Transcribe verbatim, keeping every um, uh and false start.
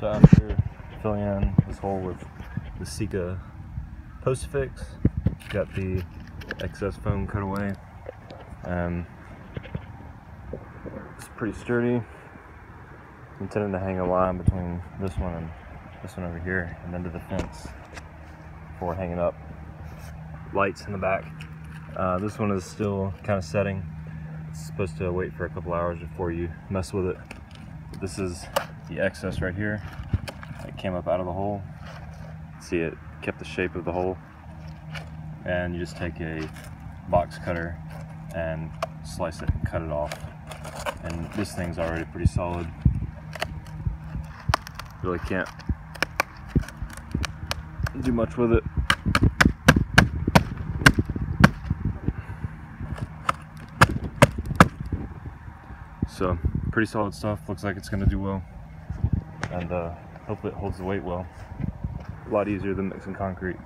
So after filling in this hole with the Sika post fix, got the excess foam cut away. Um, it's pretty sturdy. I'm intending to hang a line between this one and this one over here, and then to the fence before hanging up lights in the back. Uh, this one is still kind of setting. It's supposed to wait for a couple hours before you mess with it. This is the excess right here. It came up out of the hole. See, it kept the shape of the hole. And you just take a box cutter and slice it and cut it off. And this thing's already pretty solid. Really can't do much with it. So, pretty solid stuff. Looks like it's going to do well. And uh, hopefully it holds the weight well. A lot easier than mixing concrete.